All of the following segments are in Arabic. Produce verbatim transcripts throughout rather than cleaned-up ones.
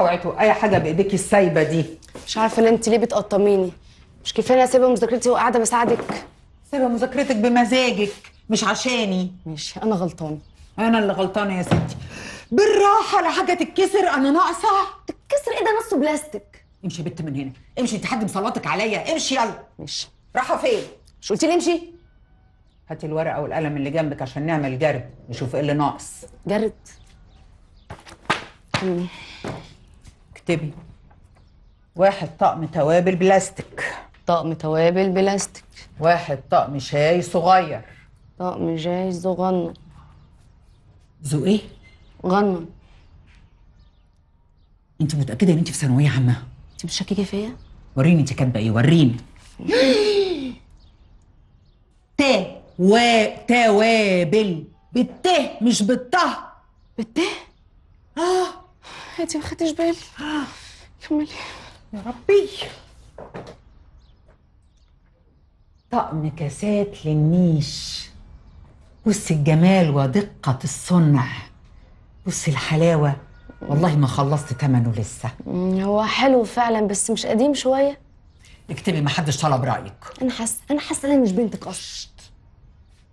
بالراحه اوعي اي حاجه بايديكي السايبه دي. مش عارفه ان انت ليه بتقطميني، مش كفايه انا سايبه مذاكرتي وقاعده بساعدك؟ سايبه مذاكرتك بمزاجك مش عشاني. ماشي، انا غلطانه، انا اللي غلطانه يا ستي. بالراحه، لا حاجه تتكسر. انا ناقصه تتكسر ايه؟ ده نصه بلاستيك. امشي يا بت من هنا، امشي، انت حد مصلاتك عليا، امشي يلا. ماشي. راحه فين؟ مش قلتي لي امشي؟ هاتي الورقه والقلم اللي جنبك عشان نعمل جرد نشوف ايه اللي ناقص. جرد؟ اكتبي واحد طقم توابل بلاستيك. طقم توابل بلاستيك. واحد طقم شاي صغير. طقم شاي صغنن. ذو ايه؟ غنن. انت متاكده ان انت في ثانويه عامه؟ انت مش شاككه فيا؟ وريني انت كاتبه ايه، وريني. تا و توابل بالت مش بالط. بالت؟ اه هاتي، ما خدتش بالي. اه كملي يا ربي. طقم كاسات للنيش. بصي الجمال ودقة الصنع، بصي الحلاوة، والله ما خلصت ثمنه لسه. هو حلو فعلا بس مش قديم شوية. اكتبي، ما حدش طلب رأيك. أنا حاسة أنا حاسة أنا مش بنتك أصلا.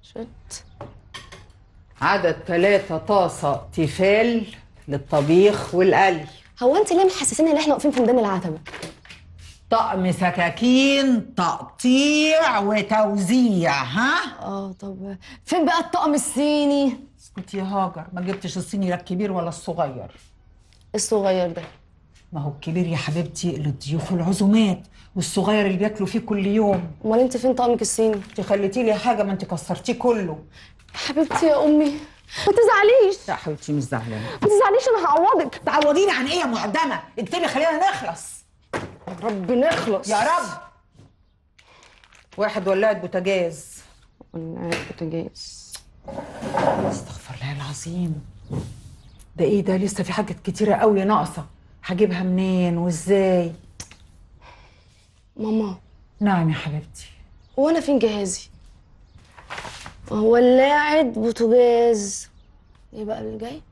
شت عدد ثلاثة طاسة تيفال للطبيخ والقلي. هو أنت ليه محسساني إن إحنا واقفين في ميدان العتبة؟ طقم سكاكين تقطيع وتوزيع. ها؟ اه طب فين بقى الطقم الصيني؟ اسكتي يا هاجر، ما جبتش الصيني لا الكبير ولا الصغير. الصغير ده؟ ما هو الكبير يا حبيبتي للضيوف والعزومات، والصغير اللي بياكلوا فيه كل يوم. امال انت فين طقمك الصيني؟ انت خليتي لي حاجه، ما انت كسرتيه كله. حبيبتي يا امي ما تزعليش. لا حبيبتي مش زعلانه. ما تزعليش، انا هعوضك. تعوضيني عن ايه يا مقدمه؟ اكتبي خلينا نخلص. يا رب نخلص يا رب. واحد ولاعة بوتاجاز. ولاعة بوتاجاز، استغفر الله العظيم. ده ايه ده؟ لسه في حاجات كتيره قوي ناقصه، هجيبها منين وازاي؟ ماما. نعم يا حبيبتي. هو انا فين جهازي؟ ولاعة بوتاجاز. ايه بقى اللي جاي؟